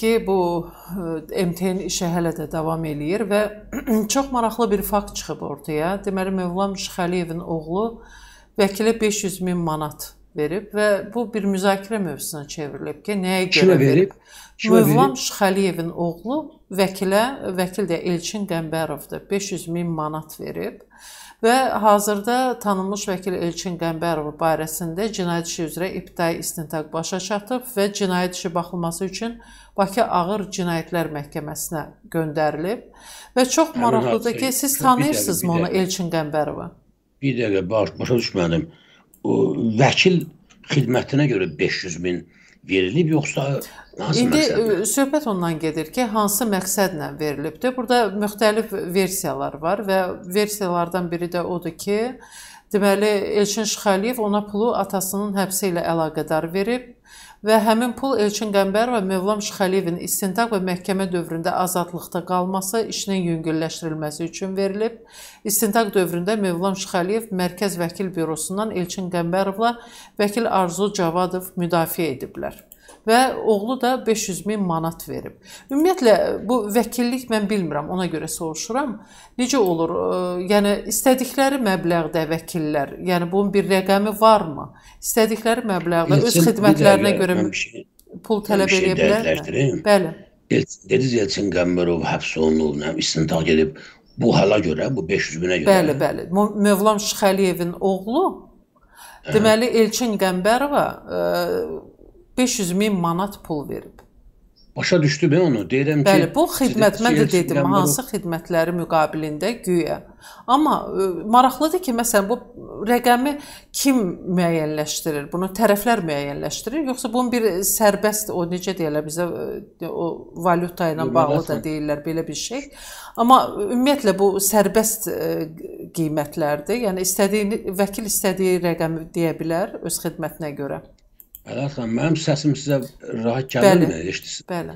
ki, bu MTN işi hələ də davam eləyir və çox maraqlı bir fakt çıxıb ortaya. Deməli, Mövlam Şıxaliyevin oğlu vəkilə 500.000 manat verib və bu bir müzakirə mövzusuna çevrilib ki, nəyə görə verib? Mövlam Şıxaliyevin oğlu vəkilə, vəkil də Elçin Qəmbərovdur, 500.000 manat verib və hazırda tanınmış vəkil Elçin Qəmbərov barəsində cinayət işi üzrə ibtidai istintaq başa çatıb və cinayət işi baxılması üçün Bakı Ağır Cinayətlər Məhkəməsinə göndərilib və çox maraqlıdır ki, siz tanıyırsınızmı onu, Elçin Qəmbərovu? Bir dəqiqə, başa düşmədim. Vəkil xidmətinə görə 500.000 verilib, yoxsa hansı məqsədlə? İndi söhbət ondan gedir ki, hansı məqsədlə verilibdir. Burada müxtəlif versiyalar var və versiyalardan biri də odur ki, deməli, Elçin Şıxaliyev ona pulu atasının həbsi ilə əlaqədar verib və həmin pul Elçin Qəmbərov və Mövlam Şıxaliyevin istintaq və məhkəmə dövründə azadlıqda qalması, işinin yüngülləşdirilməsi üçün verilib. İstintaq dövründə Mövlam Şıxaliyev Mərkəz Vəkil Bürosundan Elçin Qəmbərovla vəkil Arzu Cavadov müdafiə ediblər və oğlu da 500.000 manat verib. Ümumiyyətlə, bu vəkillik mən bilmirəm, ona görə soruşuram. Necə olur? Yəni, istədikləri məbləğdə vəkillər, yəni bunun bir rəqəmi varmı? İstədikləri məbləğdə öz xidmətlərinə görə pul tələb edə bilərmi? Bəli. Dediniz, Elçin Qəmbərov həbs olunub, istintaq edib. Bu hala görə, bu 500.000-ə görə. Bəli, bəli. Mövlam Şıxaliyevin oğlu, deməli, Elçin Qəmbərova 500.000 manat pul verib. Başa düşdü mən onu, deyirəm ki... Bəli, bu xidmət, mən də dedim, hansı xidmətləri müqabilində güya. Amma maraqlıdır ki, məsələn, bu rəqəmi kim müəyyənləşdirir, bunu tərəflər müəyyənləşdirir, yoxsa bunun bir sərbəst, o necə deyirlər, bizə o valyuta ilə bağlı da deyirlər belə bir şey. Amma ümumiyyətlə, bu sərbəst qiymətlərdir, yəni vəkil istədiyi rəqəmi deyə bilər öz xidmətinə görə. Ələxan, mənim səsim sizə rahat gəlirmi? Bəli.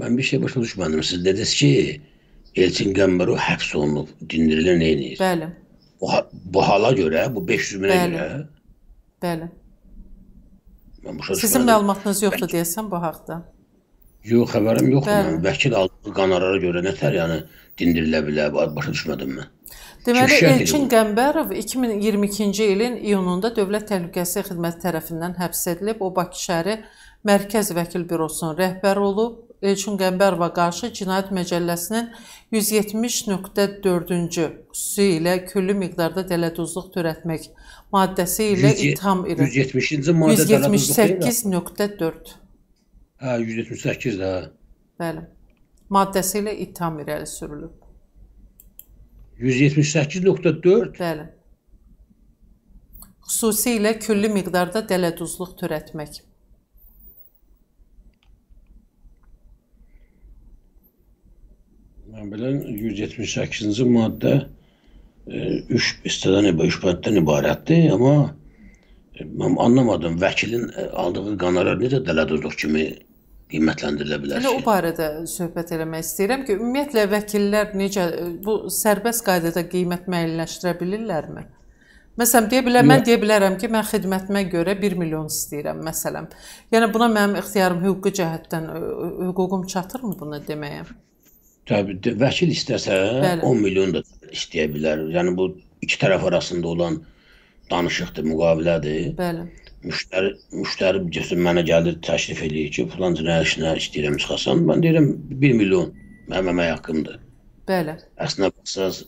Mən bir şey başa düşmədim. Siz dediniz ki, Elçin Qəmbərov həbs olunub, dindirilə nə edir? Bəli. Bu hala görə, bu 500.000-ə görə? Bəli. Sizin məlumatınız yoxdur deyəsən bu haqda? Yox, xəbərim yoxdur. Vəkil aldığı qanarlara görə nətər, yəni dindirilə bilər, başa düşmədim mən. Deməli, Elçin Qəmbərov 2022-ci ilin iyununda Dövlət Təhlükəsizlik Xidməti tərəfindən həbs edilib. O, Bakı şəhəri Mərkəz Vəkil Bürosunun rəhbəri olub. Elçin Qəmbərova qarşı Cinayət Məcəlləsinin 170.4-cü xüsusi ilə külli miqdarda dələduzluq törətmək maddəsi ilə itham edilib. 170-ci maddə dələduzluq deyil? 178.4. Hə, 178, hə. Bəli. Maddəsi ilə itham irəli sürülüb. 178.4? Bəli. Xüsusilə külli miqdarda dələduzluq törətmək. Mən bilən 178-ci maddə 3 bənddən ibarətdir, amma mən anlamadım, vəkilin aldığı qanarlar necə dələduzluq kimi qiymətləndirilə bilər ki. O barədə söhbət eləmək istəyirəm ki, ümumiyyətlə, vəkillər necə, bu sərbəst qaydada qiymət müəyyənləşdirə bilirlərmi? Məsələn, mən deyə bilərəm ki, mən xidmətimə görə 1 milyon istəyirəm, məsələn. Yəni, buna mənim ixtiyarım hüquqi cəhətdən, hüququm çatırmı bunu deməyə? Təbii, vəkil istəsə 10 milyon da istəyə bilər. Yəni, bu iki tərəf arasında olan danışıqdır, müqavilədir. Bəli. Müştəri mənə gəlir, təşrif eləyir ki, filan cinayət işinə istəyirəm çıxasan, mən deyirəm 1 milyon mənim əmək haqqımdır. Bəli. Əslində,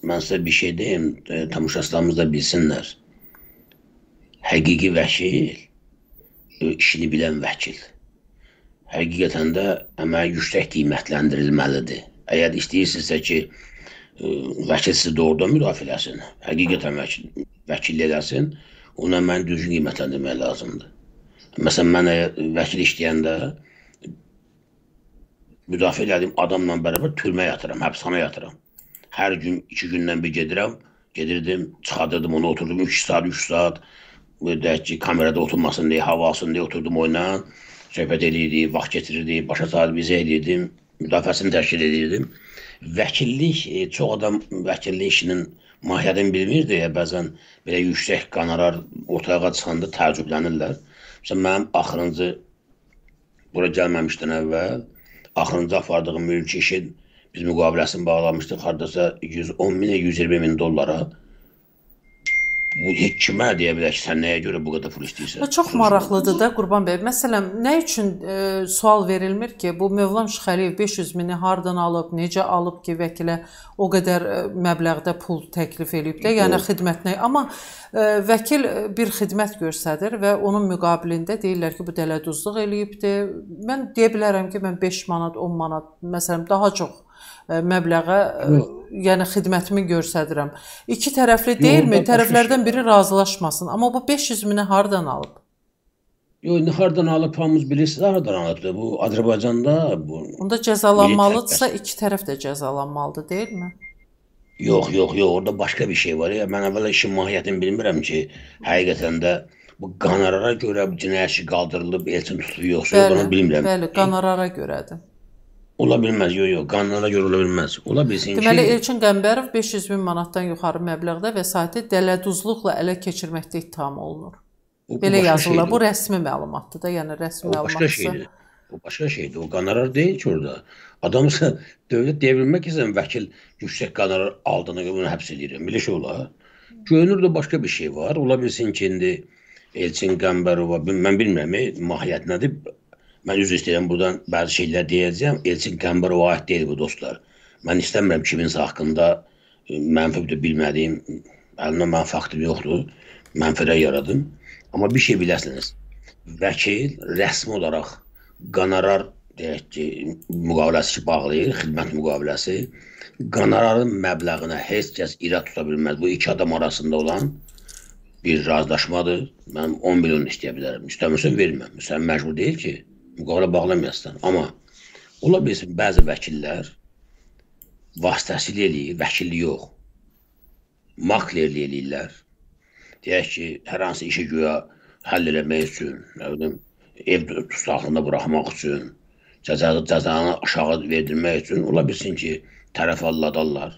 mən sizə bir şey deyim, tamaşaçılarımız da bilsinlər. Həqiqi vəkil, işini bilən vəkil. Həqiqətən də əməyə yüksək qiymətləndirilməlidir. Əgər istəyirsinizsə ki, vəkil sizi doğrudan müdafiə eləsin, həqiqətən vəkil eləsin, ona mən düzgün qiymətləndirmək lazımdır. Məsələn, mən vəkil işləyəndə müdafiə elədiyim adamla bərabər türmə yatıram, həbsxana yatıram. Hər gün, 2 gündən bir gedirəm, gedirdim, çıxadırdım, onu oturdum 2 saat, 3 saat, deyək ki, kamerada oturmasın deyə, havasın deyə oturdum oynan, söhbət eləyirdi, vaxt getirirdi, başa saat vizə eləyirdim, müdafiəsini təşkil edirdim. Vəkillik, çox adam vəkillik işinin mahiyyətini bilmir deyə bəzən belə yüksək qanarar ortaya çıxanda təəccüblənirlər. Məsələn, mənim axırıncı bura gəlməmişdən əvvəl axırıncı apardığım mülki işin biz müqaviləsini bağlamışdıq hardasa 110 min, 120 min dollara. Bu heç kimə deyə bilər ki, sən nəyə görə bu qədər pul istəyirsən? Çox maraqlıdır da Qurban bəy. Məsələn, nə üçün sual verilmir ki, bu Mövlam Şıxaliyev 500 mini hardan alıb, necə alıb ki, vəkilə o qədər məbləğdə pul təklif edib də, yəni xidmətinə. Amma vəkil bir xidmət göstərir və onun müqabilində deyirlər ki, bu dələduzluq eləyibdi. Mən deyə bilərəm ki, mən 5 manat, 10 manat, məsələn, daha çox məbləğə, yəni xidmətimi göstərirəm. İki tərəfli deyilmi? Tərəflərdən biri razılaşmasın. Amma bu 500 mini hardan alıb? Yox, hardan alıb hamımız bilirsiniz, hardan alıb. Bu Azərbaycanda... Onda cəzalanmalıdırsa iki tərəf də cəzalanmalıdır, deyilmi? Yox, yox, yox. Orada başqa bir şey var. Mən əvvəla işin mahiyyətini bilmirəm ki, həqiqətən də bu qanarara görə cinayətçi qaldırılıb, Elçin tutulub yoxsa, bunu bilmirəm. Bəli, qanarara görədir. Ola bilməz, yox, yox, qanunlara görə ola bilməz. Ola bilsin ki... Deməli, Elçin Qəmbərov 500 min manatdan yuxarı məbləğdə vəsaiti dələduzluqla ələ keçirməkdə ittiham olunur. Belə yazılır, bu rəsmi məlumatdır da, yəni rəsmi məlumatdır. O başqa şeydir, o qonarar deyil ki orada. Adamsa dövlət deyə bilmək ki, sən vəkil yüksək qonarar aldığına görə bunu həbs edirəm, belə şey olar. Görünür də başqa bir şey var, ola bilsin ki, indi Elçin Qəmbərova, mən bilmirəm, mahiyyət nədir? Mən üzr istəyirəm, buradan bəzi şeylər deyəcəyəm. Elçin Qəmbərova aid deyil bu dostlar. Mən istəmirəm kiminsə haqqında mənfi bilmədiyim, əlimdə mən faktım yoxdur, mənfilə yaradım. Amma bir şey biləsiniz, vəkil rəsmi olaraq qonorar, deyək ki, müqaviləsi ki bağlayır, xidmət müqaviləsi, qonorarın məbləğinə heç kəs irad tuta bilməz. Bu iki adam arasında olan bir razılaşmadır. Mən 10 milyon istəyə bilərəm, istəmirsən verməm, sən məcbur deyil ki, müqavilə bağlamayasın. Amma ola bilsin, bəzi vəkillər vasitəsilə eləyir, vəkilli yox, maklerli eləyirlər. Deyək ki, hər hansı işi güya həll eləmək üçün, ev tutaqlığında buraxmaq üçün, cəzanı aşağı verdirmək üçün, ola bilsin ki, tərəf alladarlar,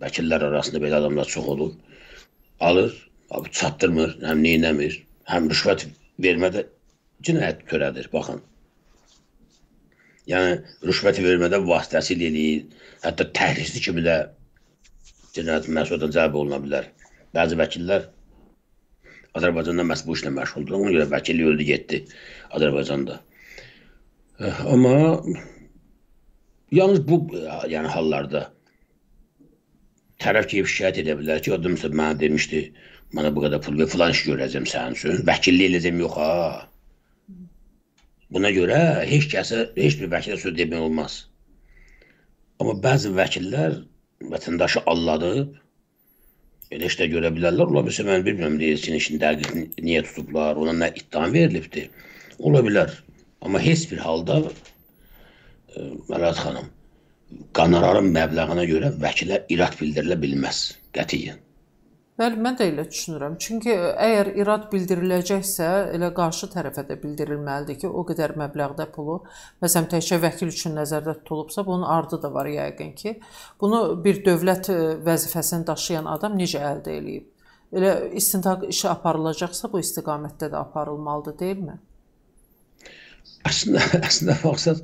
vəkillər arasında belə adamlar çox olur, alır, çatdırmır, həm neynəmir, həm rüşvət vermədə cinayət törədir, baxın. Yəni, rüşvət vermədə vasitəsilə eləyir, hətta təhlizli kimi də cinayət məsuliyyətdən cəlb oluna bilər. Bəzi vəkillər Azərbaycanda məhz bu işlə məşğuldur, ona görə vəkili öldü, getdi Azərbaycanda. Amma yalnız bu hallarda tərəf ki, şikayət edə bilər ki, o da məsələn mənə demişdi, mənə bu qədər pul ver, filan iş görəcəm sənin üçün, vəkilli eləcəm, yox ha. Buna görə heç bir vəkilə söz demək olmaz. Amma bəzi vəkillər vətəndaşı alladıb, elə işlə görə bilərlər. Ola bilsə, mən bilmirəm, deyilsin, işin dəqiq niyə tutublar, ona nə iddiam verilibdir. Ola bilər. Amma heç bir halda, Mələt xanım, qanararın məbləğinə görə vəkilə irad bildirilə bilməz qətiyyən. Bəli, mən də elə düşünürəm. Çünki əgər irad bildiriləcəksə, elə qarşı tərəfə də bildirilməlidir ki, o qədər məbləğdə pulu, məsələn, təkcə vəkil üçün nəzərdə tutulubsa, bunun ardı da var yəqin ki, bunu bir dövlət vəzifəsini daşıyan adam necə əldə eləyib? Elə istintaq işi aparılacaqsa, bu istiqamətdə də aparılmalıdır, deyilmi? Əslində, baxsaq,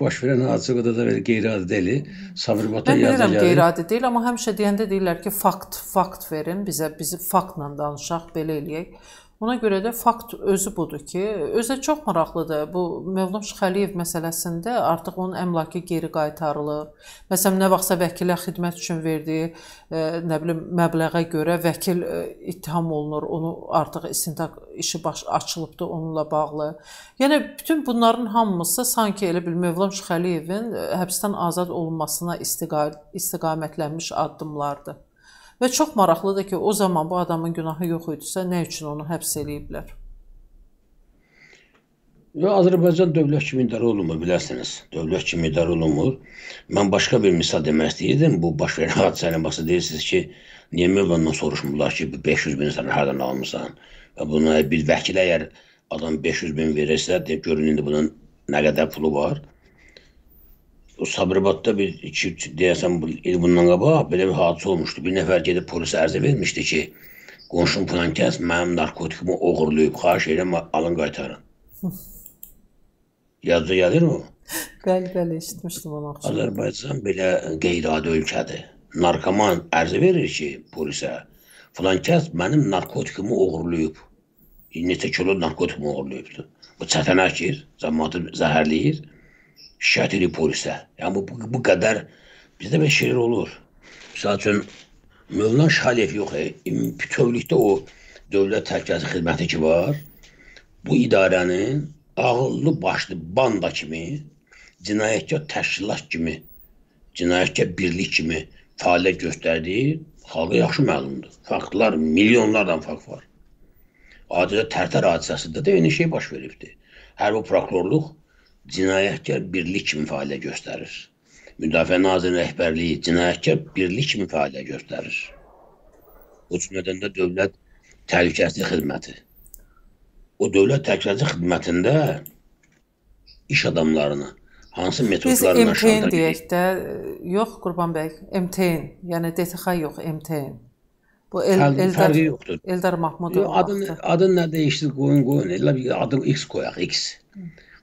baş verən hadisə qədər də qeyri-adi deyil, savırbatdan yazılacaq. Mən bilirəm, qeyri-adi deyil, amma həmişə deyəndə deyirlər ki, fakt verin, bizi faktla danışaq, belə eləyək. Ona görə də fakt özü budur ki, özü çox maraqlıdır. Bu Mövlam Şıxaliyev məsələsində artıq onun əmlakı geri qaytarılır. Məsələn, nə vaxtsa vəkilə xidmət üçün verdiyi məbləğə görə vəkil ittiham olunur, onu artıq istintaq işi açılıbdır onunla bağlı. Yəni, bütün bunların hamısı sanki elə bil Mövlam Şıxaliyevin həbsdən azad olunmasına istiqamətlənmiş addımlardır. Və çox maraqlıdır ki, o zaman bu adamın günahı yox idiysə, nə üçün onu həbs eləyiblər? Azərbaycan dövlət kimi idarə olunmur, bilərsiniz. Dövlət kimi idarə olunmur. Mən başqa bir misal demək istəyirdim. Bu baş verən hadisənin baxsa deyirsiniz ki, niyə Mövlamdan soruşmurlar ki, 500 bin sən hərdən almışsan? Və buna bir vəkil əgər adam 500 bin verirsə, görün indi bunun nə qədər pulu var. O Sabirabadda bir, deyəsən, il bundan qabaq belə bir hadisə olmuşdu. Bir nəfər gedib polisə ərizə vermişdi ki, qonşum filan kəs mənim narkotikimi oğurlayıb, xahiş edirəm, alın qaytarın. Yazı gelir mi? Bəli, işitmişdim onu akşam. Azərbaycan belə qeyri-adi ölkədir. Narkoman ərizə verir ki, polisə, filan kəs mənim narkotikimi oğurlayıb. Neçə kilo narkotikimi oğurlayıbdır. Bu çətinəkdir, cəmaatı zəhərləyir, şikayət edir polisə. Yəni bu qədər bizdə bir şeyler olur. Misal üçün, Mövlam Şıxaliyev yox, bütövlükdə o dövlət təhlükəsizlik xidməti ki var, bu idarənin ağıllı başlı banda kimi, cinayetkar təşkilat kimi, cinayetkar birlik kimi fəaliyyət göstərdiyi xalqa yaxşı məlumdur. Faktlar, milyonlardan fakt var. Adicə Tərtər hadisəsində də eyni şey baş veribdir. Hərbi prokurorluq cinayetkar birlik kimi fəaliyyət göstərir. Müdafiə Nazirinin rəhbərliyi cinayetkar birlik kimi fəaliyyət göstərir. O cümlədən də dövlət təhlükəsizlik xidməti. O dövlət təhlükəsizlik xidmətində iş adamlarını hansı metodlarla şantaj edir? Biz MTN deyək də, yox Qurban bəy, MTN, yəni DTX yox, MTN. Bu Eldar Mahmudov. Adın nə dəyişdir, qoyun, elə bir adın X qoyaq, X.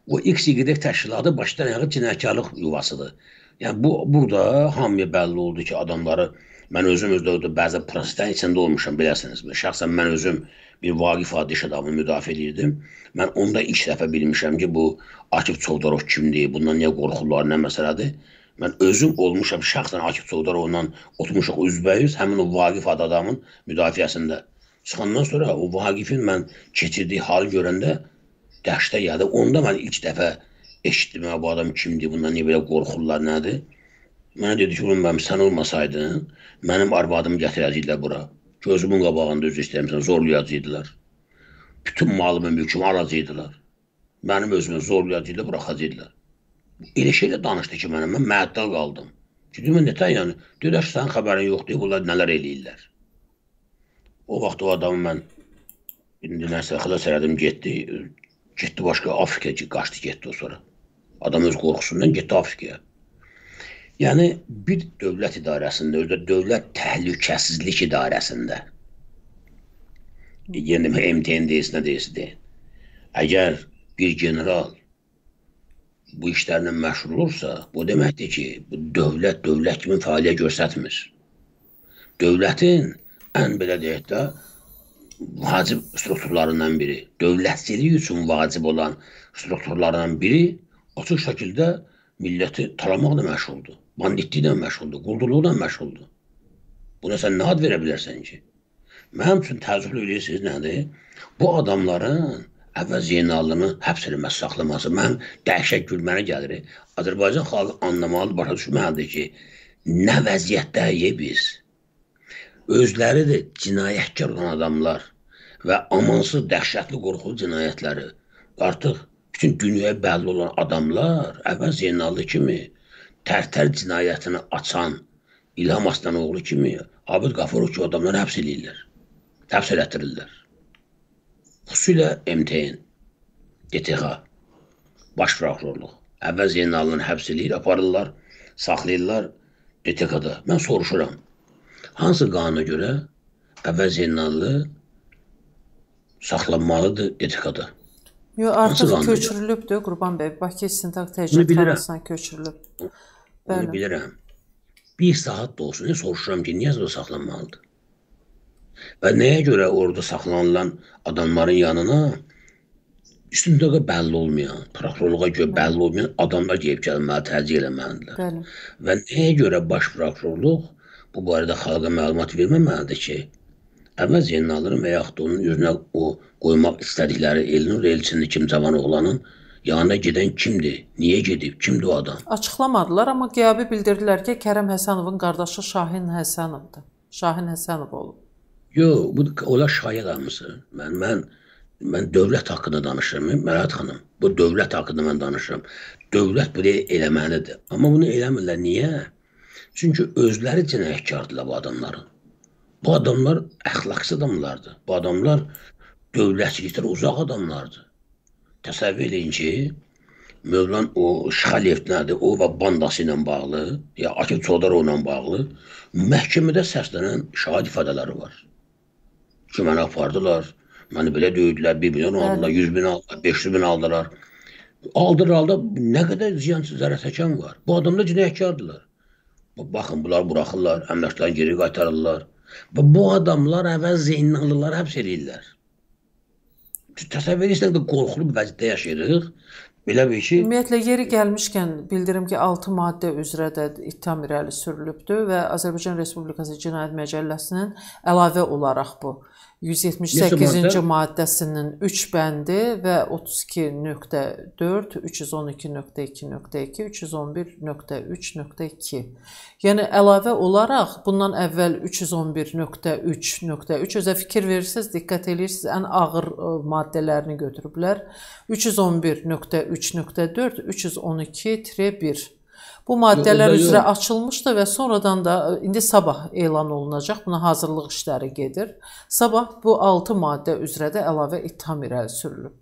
O X, Y təşkilatı başdan ayağa cinayətkarlıq yuvasıdır. Yəni burada hamıya bəlli oldu ki, adamları, mən özüm bəzi proseslərin içində olmuşam, biləsiniz. Şəxsən mən özüm bir Vagif adlı iş adamını müdafiə edirdim. Mən onda ilk dəfə bilmişəm ki, bu Akif Çovdarov kimdir, bundan niyə qorxurlar, nə məsələdir. Mən özüm olmuşam, şəxsən Akif Çovdarovla oturmuşuq üzbəyüz, həmin o Vagif adlı adamın müdafiəsində. Çıxandan sonra o Vagifin mən keçirdiyi halı görəndə dəhşətə gəldi. Onda mən ilk dəfə eşitdim, bu adam kimdir, bundan niyə belə qorxurlar, nədir. Mənə dedi ki, oğlum, sən olmasaydın, mənim arvadımı gətirəcəkdilər bura. Gözümün qabağında üzr istəyirəm, zorlayacaqdılar. Bütün malımı, mülkümü alacaqdılar. Mənim özümü zorlayacaqdılar, buraxacaqdılar. Elə şeylə danışdı ki, mən məəddal qaldım. Dedim, nətən yəni? Dedilər ki, sənin xəbərin yoxdur, bunlar nələr eləyirlər. O vaxt o adamı mən xilas elədim, getdi. Getdi başqa Afrikaya, qaçdı getdi o sonra. Adam öz qorxusundan getdi Afrikaya. Yəni, bir dövlət idarəsində, özü də dövlət təhlükəsizlik idarəsində, yəni MTN deyilsin, nə deyilsin, deyin. Əgər bir general bu işlərlə məşğul olursa, bu deməkdir ki, dövlət kimi fəaliyyət göstərmir. Dövlətin ən belə deyək də vacib strukturlarından biri, dövlətçilik üçün vacib olan strukturlarından biri açıq şəkildə milləti taramaqla məşğuldur. Banditliklə məşğuldur, quldurluqla məşğuldur. Buna sən nə ad verə bilərsən ki? Mənim üçün təəccüblü eləyirsiniz nədir? Bu adamların Əvəz Zeynallını həbs eləməsi, saxlaması, mən dəhşət gülmənə gəlir. Azərbaycan xalqı anlamalıdır, başa düşməlidir ki, nə vəziyyətdəyik biz? Özləri də cinayetkar olan adamlar və amansız, dəhşətli, qorxulu cinayətləri artıq bütün dünyaya bəlli olan adamlar, Əvəz Zeynallı kimi, Tərtər cinayətini açan İlham Aslanoğlu kimi, Abid Qafurov ki, adamları həbs edirlər, həbs elətdirirlər. Xüsusilə MTN, DTX, baş prokurorluq, Əvəz Zeynallını həbs edir, aparırlar, saxlayırlar DTX-da. Mən soruşuram, hansı qanuna görə Əvəz Zeynallı saxlanmalıdır DTX-da? Yox, artıq köçürülübdür, Qurban bəy, Bakı İstintaq Təcrid Komitəsinə köçürülübdür. Bunu bilirəm. Bir saat da olsun, soruşuram ki, niyə saxlanmalıdır? Və nəyə görə orada saxlanılan adamların yanına istintaqa bəlli olmayan, prokurorluğa görə bəlli olmayan adamlar gəlib gəlməli, təzyiq eləməlidirlər. Və nəyə görə baş prokurorluq bu barədə xalqa məlumat verməməlidir ki, Əvəz Zeynallının və yaxud da onun üzrünə qoymaq istədikləri Elnur Elçinli kimi cavan oğlanın yanına gedən kimdir, niyə gedib, kimdir o adam? Açıqlamadılar, amma qiyabi bildirdilər ki, Kərəm Həsənovun qardaşı Şahin Həsənovdur. Şahin Həsənov olub. Yox, ola şahid almışsın. Mən dövlət haqqında danışırım, Mərhət xanım. Bu dövlət haqqında mən danışırım. Dövlət bunu eləməlidir. Amma bunu eləmirlər. Niyə? Çünki özləri cinayətkardırlar bu adamların. Bu adamlar əxlaqsız adamlardır. Bu adamlar dövlətçilikdən uzaq adamlardır. Təsəvvür edin ki, Mövlam Şıxaliyev nədir? O və bandası ilə bağlı, ya Akif Çovdarov ilə bağlı məhkəmədə səslənən şahid ifadələri var. Ki, məni apardılar, məni belə döydülər, 1 milyon aldılar, 100 bin aldılar, 500 bin aldılar. aldır halda nə qədər ziyansız zərərçəkən var. Bu adamlar cinayətkardırlar. Baxın, bunlar buraxırlar, əmlaklarını geri qaytarırlar. Bu adamlar Əvəz Zeynallıları həbs edirlər. Təsəvvür edirsən ki, qorxulu bir vəziyyətdə yaşayırıq. Belə bir şey. Ümumiyyətlə, yeri gəlmişkən bildirim ki, 6 maddə üzrə də ittiham irəli sürülübdür və Azərbaycan Respublikası Cinayət Məcəlləsinin əlavə olaraq bu 178-ci maddəsinin 3 bəndi və 32.4, 312.2.2, 311.3.2. Yəni, əlavə olaraq bundan əvvəl 311.3.3 özə fikir verirsiniz, diqqət edirsiniz, ən ağır maddələrini götürüblər. 311.3.4, 312.1. Bu maddələr üzrə açılmışdı və sonradan da indi sabah elan olunacaq, buna hazırlıq işləri gedir. Sabah bu 6 maddə üzrə də əlavə ittiham irəli sürülüb.